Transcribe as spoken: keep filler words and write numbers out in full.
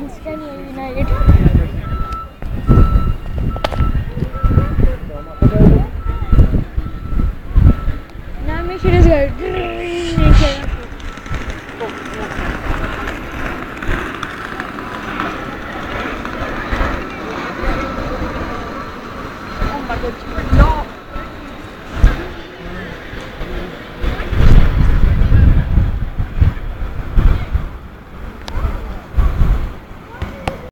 mountains.